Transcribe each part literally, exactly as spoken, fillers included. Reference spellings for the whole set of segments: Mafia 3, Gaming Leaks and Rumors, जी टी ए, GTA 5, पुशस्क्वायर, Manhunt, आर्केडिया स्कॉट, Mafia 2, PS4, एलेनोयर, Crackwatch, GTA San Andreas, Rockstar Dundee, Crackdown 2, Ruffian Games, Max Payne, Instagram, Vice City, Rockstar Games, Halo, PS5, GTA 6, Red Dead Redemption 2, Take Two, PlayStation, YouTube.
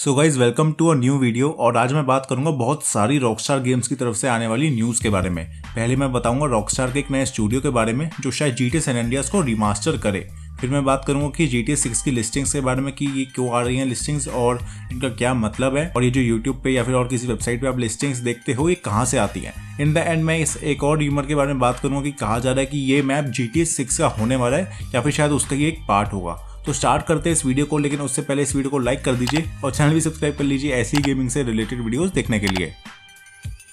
So guys welcome to a new video. और आज मैं बात करूंगा बहुत सारी रॉकस्टार गेम्स की तरफ से आने वाली न्यूज़ के बारे में। पहले मैं बताऊंगा रॉकस्टार के एक नए स्टूडियो के बारे में जो शायद जी टी ए San Andreas को रिमास्टर करे। फिर मैं बात करूंगा कि जी टी ए सिक्स की लिस्टिंग्स के बारे में कि ये क्यों आ रही हैं लिस्टिंग्स और इनका क्या मतलब है, और ये जो यूट्यूब पे या फिर और किसी वेबसाइट पे आप लिस्टिंग्स देखते हो ये कहाँ से आती हैं। इन द एंड मैं इस एक और रूमर के बारे में बात करूंगा कि कहा जा रहा है कि ये map जी टी ए six का होने वाला है या फिर शायद उसका ये एक पार्ट होगा। तो स्टार्ट करते हैं इस वीडियो को, लेकिन उससे पहले इस वीडियो को लाइक कर दीजिए और चैनल भी सब्सक्राइब कर लीजिए ऐसी ही गेमिंग से रिलेटेड वीडियोस देखने के लिए।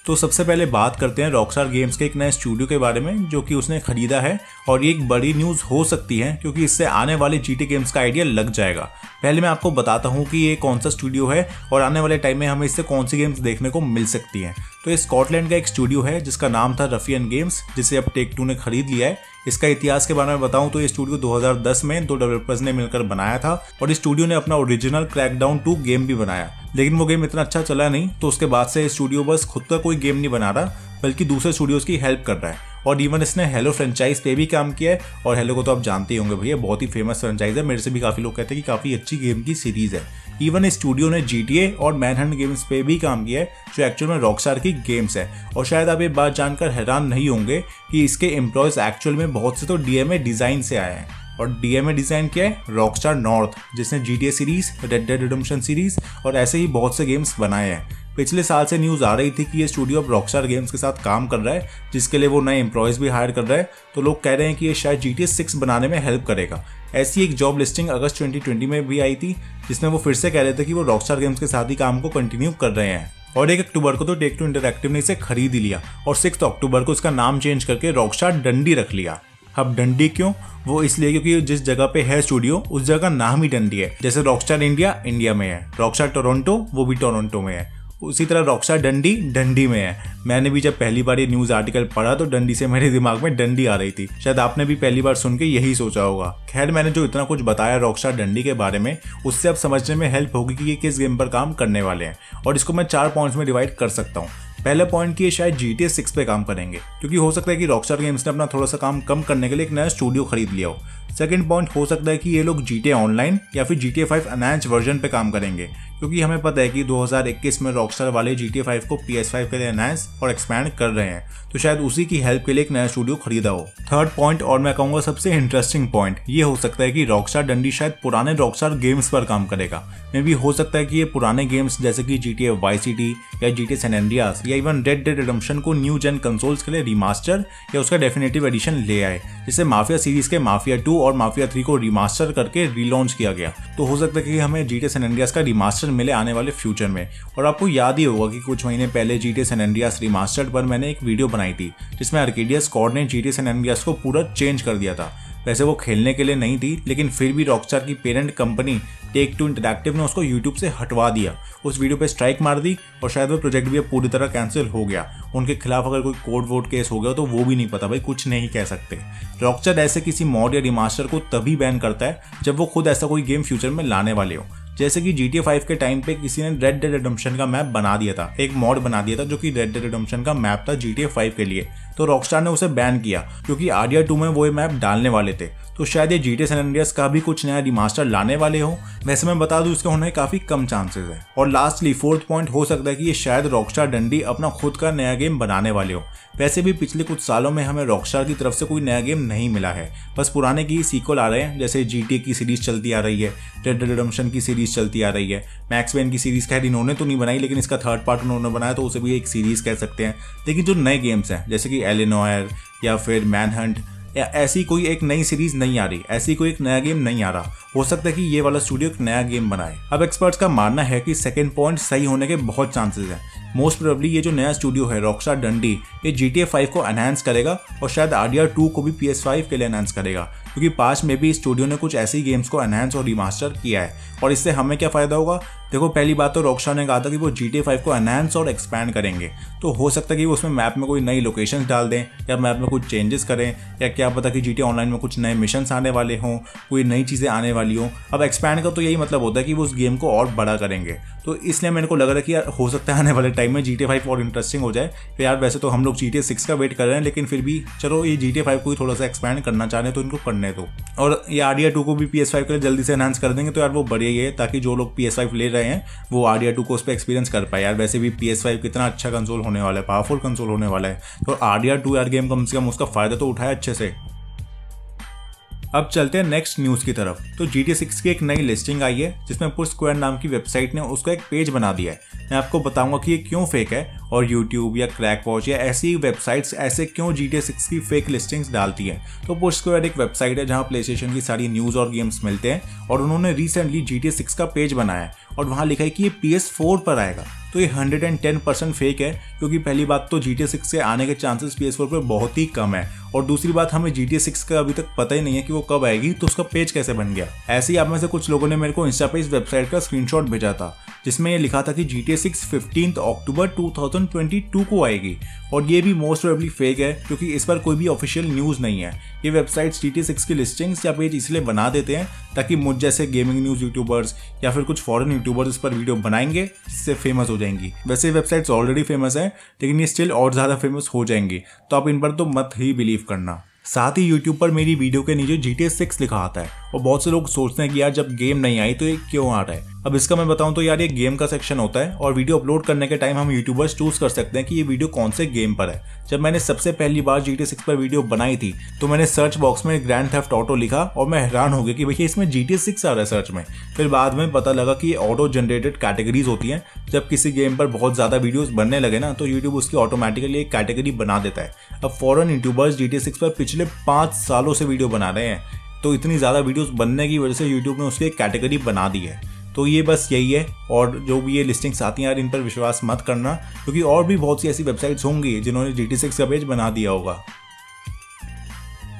तो सबसे पहले बात करते हैं रॉकस्टार गेम्स के एक नए स्टूडियो के बारे में जो कि उसने खरीदा है, और ये एक बड़ी न्यूज़ हो सकती है क्योंकि इससे आने वाले जी टी ए गेम्स का आइडिया लग जाएगा। पहले मैं आपको बताता हूँ कि ये कौन सा स्टूडियो है और आने वाले टाइम में हमें इससे कौन सी गेम्स देखने को मिल सकती हैं। तो ये स्कॉटलैंड का एक स्टूडियो है जिसका नाम था रफियन गेम्स, जिसे अब टेक टू ने खरीद लिया है। इसका इतिहास के बारे में बताऊं तो ये स्टूडियो दो हज़ार दस में दो डेवलपर्स ने मिलकर बनाया था, और इस स्टूडियो ने अपना ओरिजिनल क्रैकडाउन टू गेम भी बनाया, लेकिन वो गेम इतना अच्छा चला नहीं। तो उसके बाद से स्टूडियो बस खुद का कोई गेम नहीं बना रहा बल्कि दूसरे स्टूडियोज की हेल्प कर रहा है, और इवन इसने हेलो फ्रेंचाइज पे भी काम किया है। और हेलो को तो आप जानते ही होंगे भैया, बहुत ही फेमस फ्रेंचाइज है, मेरे से भी काफ़ी लोग कहते हैं कि काफ़ी अच्छी गेम की सीरीज है। इवन इस स्टूडियो ने जी टी ए और मैनहंट गेम्स पे भी काम किया है जो एक्चुअल में रॉकस्टार की गेम्स है। और शायद आप ये बात जानकर हैरान नहीं होंगे कि इसके एम्प्लॉयज़ एक्चुअल में बहुत से तो डी एम ए डिज़ाइन से आए हैं, और डीएमए डिज़ाइन किया है रॉकस्टार नॉर्थ जिसने GTA series, Red dead Redemption series और ऐसे ही बहुत से गेम्स बनाए हैं। पिछले साल से न्यूज़ आ रही थी कि ये स्टूडियो अब रॉकस्टार गेम्स के साथ काम कर रहा है, जिसके लिए वो नए एम्प्लॉयज़ भी हायर कर रहा है। तो लोग कह रहे हैं कि ये शायद जीटीए सिक्स बनाने में हेल्प करेगा। ऐसी एक जॉब लिस्टिंग अगस्त ट्वेंटी ट्वेंटी में भी आई थी जिसमें वो फिर से कह रहे थे कि वो रॉकस्टार गेम्स के साथ ही काम को कंटिन्यू कर रहे हैं। और एक अक्टूबर को तो टेक टू इंटरैक्टिव ने इसे खरीद ही लिया, और सिक्स अक्टूबर को इसका नाम चेंज करके रॉकस्टार डंडी रख लिया। अब डंडी क्यों? वो इसलिए क्योंकि जिस जगह पे है स्टूडियो उस जगह का नाम ही डंडी है। जैसे रॉकस्टार इंडिया इंडिया में है, रॉकस्टार टोरंटो वो भी टोरंटो में है, उसी तरह रॉकस्टार डंडी डंडी में है। मैंने भी जब पहली बार ये न्यूज़ आर्टिकल पढ़ा तो डंडी से मेरे दिमाग में डंडी आ रही थी, शायद आपने भी पहली बार सुन के यही सोचा होगा। खैर, मैंने जो इतना कुछ बताया रॉकस्टार डंडी के बारे में उससे अब समझने में हेल्प होगी कि ये किस गेम पर काम करने वाले हैं, और इसको मैं चार पॉइंट्स में डिवाइड कर सकता हूँ। पहला पॉइंट कि ये शायद जी टी ए सिक्स पे काम करेंगे क्योंकि हो सकता है कि रॉकस्टार गेम्स ने अपना थोड़ा सा काम कम करने के लिए एक नया स्टूडियो खरीद लिया हो। सेकंड पॉइंट, हो सकता है कि ये लोग जी टी ए ऑनलाइन या फिर जी टी ए five enhanced version पे काम करेंगे, क्योंकि हमें पता है कि दो हज़ार इक्कीस में रॉकस्टार वाले जी टी ए फाइव को पी एस फाइव के लिए एनहांस और एक्सपैंड कर रहे हैं, तो शायद उसी की हेल्प के लिए एक नया स्टूडियो खरीदा हो। थर्ड पॉइंट, और मैं कहूँगा सबसे इंटरेस्टिंग पॉइंट, ये हो सकता है कि रॉकस्टार डंडी शायद पुराने रॉकस्टार गेम्स पर काम करेगा। मे बी हो सकता है कि ये पुराने गेम्स जैसे कि जी टी ए Vice City या जी टी ए San Andreas या इवन रेड डेड रिडेम्पशन को न्यू जेन कंसोल्स के लिए रिमास्टर या उसका डेफिनेटिव एडिशन ले आए, जिससे माफिया सीरीज के माफिया टू और माफिया थ्री को रिमास्टर करके रिलॉन्च किया गया। तो हो सकता है कि हमें जी टी ए San Andreas का रिमास्टर मिले आने वाले फ्यूचर में। और आपको याद ही होगा कि कुछ महीने पहले जी टी ए San Andreas remastered पर मैंने एक वीडियो बनाई थी जिसमें आर्केडिया स्कॉट ने जी टी ए San Andreas को पूरा चेंज कर दिया था। वैसे वो खेलने के लिए नहीं थी, लेकिन फिर भी रॉकस्टार की parent company Take Two Interactive ने उसको यूट्यूब से हटवा दिया, उस वीडियो पे स्ट्राइक मार दी, और शायद वो प्रोजेक्ट भी पूरी तरह कैंसिल हो गया। उनके खिलाफ अगर कोई कोर्ट वोट केस हो गया तो वो भी नहीं पता भाई, कुछ नहीं कह सकते। रॉकस्टार ऐसे किसी मॉड या रिमास्टर को तभी बैन करता है जब वो खुद ऐसा कोई गेम फ्यूचर में लाने वाले हो। जैसे कि जी टी ए फाइव के टाइम पे किसी ने रेड डेड रिडेम्पशन का मैप बना दिया था, एक मॉड बना दिया था जो कि रेड डेड रिडेम्पशन का मैप था जी टी ए फाइव के लिए, तो रॉकस्टार ने उसे बैन किया क्योंकि आर्डिया टू में वो मैप डालने वाले थे। तो शायद ये जी टी ए San Andreas का भी कुछ नया रिमास्टर लाने वाले हो। वैसे मैं बता दूं इसके होने के काफ़ी कम चांसेस है। और लास्टली फोर्थ पॉइंट, हो सकता है कि ये शायद रॉकस्टार डंडी अपना खुद का नया गेम बनाने वाले हो। वैसे भी पिछले कुछ सालों में हमें रॉकस्टार की तरफ से कोई नया गेम नहीं मिला है, बस पुराने की सीक्वल आ रहे हैं, जैसे जी टी ए की सीरीज चलती आ रही है, रेड डेड रिडेम्पशन की सीरीज चलती आ रही है, मैक्स पेन की सीरीज खैर इन्होंने तो नहीं बनाई लेकिन इसका थर्ड पार्ट उन्होंने बनाया तो उसे भी एक सीरीज कह सकते हैं। लेकिन जो नए गेम्स हैं जैसे कि एलेनोयर या फिर मैनहंट, ऐसी कोई एक नई सीरीज नहीं आ रही, ऐसी कोई एक नया गेम नहीं आ रहा। हो सकता है कि ये वाला स्टूडियो एक नया गेम बनाए। अब एक्सपर्ट्स का मानना है कि सेकंड पॉइंट सही होने के बहुत चांसेस हैं। मोस्ट प्रोबेबली ये जो नया स्टूडियो है रॉकस्टार डंडी, ये जी टी ए फाइव को एनहांस करेगा और शायद आरडीआर टू को भी पी एस फाइव के लिए एनहांस करेगा, क्योंकि पास्ट में भी स्टूडियो ने कुछ ऐसी गेम्स को एनहांस और रिमास्टर किया है। और इससे हमें क्या फ़ायदा होगा? देखो, पहली बात तो रॉकस्टार ने कहा था कि वो जी टी ए फाइव को एनहांस और एक्सपैंड करेंगे, तो हो सकता है कि वो उसमें मैप में कोई नई लोकेशंस डाल दें या मैप में कुछ चेंजेस करें, या क्या पता कि जी टी ए ऑनलाइन में कुछ नए मिशंस आने वाले हों, कोई नई चीज़ें आने वाली हों। अब एक्सपैंड का तो यही मतलब होता है कि वो उस गेम को और बड़ा करेंगे, तो इसलिए मेरे को लग रहा है कि यार हो सकता है आने वाले टाइम में जी टी ए फाइव और इंटरेस्टिंग हो जाए। तो यार वैसे तो हम लोग जी टी ए सिक्स का वेट कर रहे हैं, लेकिन फिर भी चलो ये जी टी ए फाइव को ही थोड़ा सा एक्सपैंड करना चाह रहे हैं तो इनको करने दो। और ये आरडीआर टू को भी पी एस फाइव के लिए जल्दी से एनहांस कर देंगे तो यार वो बढ़िया ही है, ताकि जो लोग पी एस फाइव ले रहे हैं वो आर डी आर टू को उस पर एक्सपीरियंस कर पाए। यार वैसे भी पी एस फाइव कितना अच्छा कंसोल होने वाला है, पावरफुल कंसोल होने वाला है, और आर डी आर टू यार गेम कम से कम उसका फ़ायदा तो उठाया अच्छे से। अब चलते हैं नेक्स्ट न्यूज़ की तरफ। तो जी टी ए सिक्स की एक नई लिस्टिंग आई है जिसमें पुशस्क्वायर नाम की वेबसाइट ने उसका एक पेज बना दिया है। मैं आपको बताऊंगा कि ये क्यों फेक है और YouTube या क्रैकवॉच या ऐसी वेबसाइट्स ऐसे क्यों जी टी ए सिक्स की फेक लिस्टिंग्स डालती है। तो पुशस्क्वायर एक वेबसाइट है जहां प्लेस्टेशन की सारी न्यूज़ और गेम्स मिलते हैं, और उन्होंने recently जी टी ए six का पेज बनाया है और वहाँ लिखा है कि ये पी एस फोर पर आएगा। तो ये एक सौ दस परसेंट फेक है, क्योंकि पहली बात तो जी टी ए सिक्स के आने के चांसेस पी एस फोर पर बहुत ही कम है, और दूसरी बात हमें जी टी ए सिक्स का अभी तक पता ही नहीं है कि वो कब आएगी, तो उसका पेज कैसे बन गया। ऐसे ही आप में से कुछ लोगों ने मेरे को इंस्टा पे इस वेबसाइट का स्क्रीनशॉट भेजा था जिसमें ये लिखा था कि जी टी ए सिक्स पंद्रह अक्टूबर दो हज़ार बाईस को आएगी, और ये भी मोस्ट प्रोबेबली फेक है क्योंकि इस पर कोई भी ऑफिशियल न्यूज़ नहीं है। ये websites जी टी ए six की लिस्टिंग्स या पेज इसलिए बना देते हैं ताकि मुझ जैसे गेमिंग न्यूज़ यूट्यूबर्स या फिर कुछ फॉरेन यूट्यूबर्स इस पर वीडियो बनाएंगे जिससे फेमस हो जाएंगी। वैसे वेबसाइट्स ऑलरेडी फेमस हैं, लेकिन ये स्टिल और ज़्यादा फेमस हो जाएंगी, तो आप इन पर तो मत ही बिलीव करना। साथ ही YouTube पर मेरी वीडियो के नीचे जी टी ए सिक्स लिखा आता है, और बहुत से लोग सोचते हैं कि यार जब गेम नहीं आई तो ये क्यों आ रहा है। अब इसका मैं बताऊं तो यार ये गेम का सेक्शन होता है, और वीडियो अपलोड करने के टाइम हम यूट्यूबर्स चूज़ कर सकते हैं कि ये वीडियो कौन से गेम पर है। जब मैंने सबसे पहली बार जी टी ए सिक्स पर वीडियो बनाई थी तो मैंने सर्च बॉक्स में ग्रैंड थेफ्ट ऑटो लिखा, और मैं हैरान हो गया कि भैया इसमें जी टी ए सिक्स आ रहा है सर्च में। फिर बाद में पता लगा कि ये ऑटो जनरेटेड कैटेगरीज होती हैं। जब किसी गेम पर बहुत ज़्यादा वीडियोज़ बनने लगे ना तो यूट्यूब उसकी ऑटोमेटिकली एक कैटेगरी बना देता है। अब foreign YouTubers जी टी ए six पर पिछले पाँच सालों से वीडियो बना रहे हैं, तो इतनी ज़्यादा वीडियोस बनने की वजह से यूट्यूब ने उसकी एक कैटेगरी बना दी है। तो ये बस यही है, और जो भी ये लिस्टिंग्स आती हैं यार इन पर विश्वास मत करना, क्योंकि और भी बहुत सी ऐसी वेबसाइट्स होंगी जिन्होंने जी टी ए सिक्स का पेज बना दिया होगा।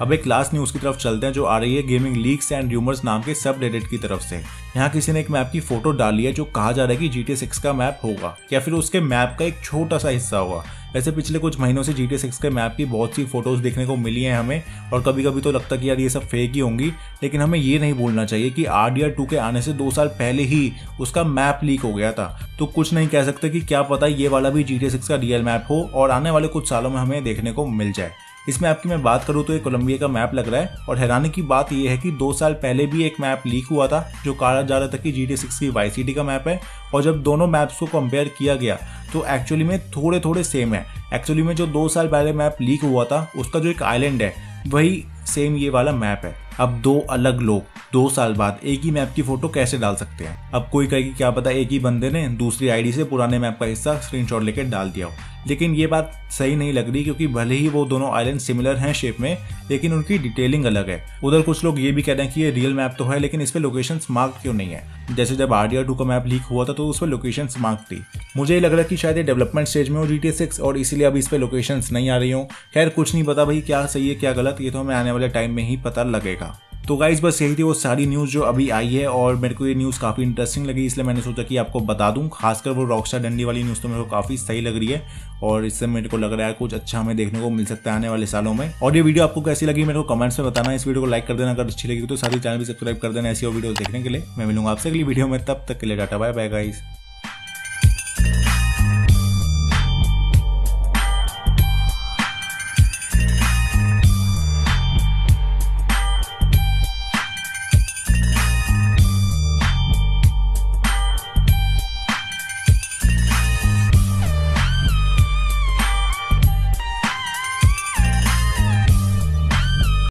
अब एक लास्ट न्यूज़ की तरफ चलते हैं जो आ रही है गेमिंग लीक्स एंड रूमर्स नाम के सब रेडिट की तरफ से। यहाँ किसी ने एक मैप की फोटो डाली है जो कहा जा रहा है कि जी टी ए सिक्स का मैप होगा या फिर उसके मैप का एक छोटा सा हिस्सा होगा। वैसे पिछले कुछ महीनों से जी टी ए सिक्स के मैप की बहुत सी फोटोज़ देखने को मिली हैं हमें, और कभी कभी तो लगता है कि यार ये सब फेक ही होंगी, लेकिन हमें ये नहीं भूलना चाहिए कि आर डी आर टू के आने से दो साल पहले ही उसका मैप लीक हो गया था। तो कुछ नहीं कह सकते कि क्या पता ये वाला भी जी टी ए सिक्स का रियल मैप हो और आने वाले कुछ सालों में हमें देखने को मिल जाए। इस मैप की मैं बात करूँ तो ये कोलंबिया का मैप लग रहा है, और हैरानी की बात यह है कि दो साल पहले भी एक मैप लीक हुआ था जो कहा जा रहा था कि जी टी ए सिक्स की वाई सिटी का मैप है, और जब दोनों मैप्स को कंपेयर किया गया तो एक्चुअली में थोड़े थोड़े सेम है। एक्चुअली में जो दो साल पहले मैप लीक हुआ था उसका जो एक आइलैंड है वही सेम ये वाला मैप है। अब दो अलग लोग दो साल बाद एक ही मैप की फोटो कैसे डाल सकते हैं? अब कोई कहे कि क्या पता एक ही बंदे ने दूसरी आईडी से पुराने मैप का हिस्सा स्क्रीनशॉट लेकर डाल दिया हो, लेकिन ये बात सही नहीं लग रही, क्योंकि भले ही वो दोनों आइलैंड सिमिलर हैं शेप में लेकिन उनकी डिटेलिंग अलग है। उधर कुछ लोग ये भी कह रहे हैं कि ये रियल मैप तो है लेकिन इस पर लोकेशंस मार्क क्यों नहीं है? जैसे जब आर डी आर टू का मैप लीक हुआ था तो उस पर लोकेशंस मार्क थी। मुझे ये लग रहा है कि शायद ये डेवलपमेंट स्टेज में हो जी टी ए सिक्स, और इसीलिए अभी इस पर लोकेशंस नहीं आ रही हो। खैर कुछ नहीं पता भाई क्या सही है क्या गलत, ये तो हमें आने वाले टाइम में ही पता लगेगा। तो गाइज बस यही थी वो सारी न्यूज़ जो अभी आई है, और मेरे को ये न्यूज़ काफ़ी इंटरेस्टिंग लगी इसलिए मैंने सोचा कि आपको बता दूं। खासकर वो रॉकस्टार डंडी वाली न्यूज़ तो मेरे को काफ़ी सही लग रही है, और इससे मेरे को लग रहा है कुछ अच्छा हमें देखने को मिल सकता है आने वाले सालों में। और ये वीडियो आपको कैसी लगी मेरे को कमेंट्स में बताना, इस वीडियो को लाइक कर देना अगर अच्छी लगी तो, साथ ही चैनल भी सब्सक्राइब कर देना ऐसी और वीडियो देखने के लिए। मैं मिलूंगा आपसे अगली वीडियो में, तब तक के लिए टाटा बाय बाय गाइज।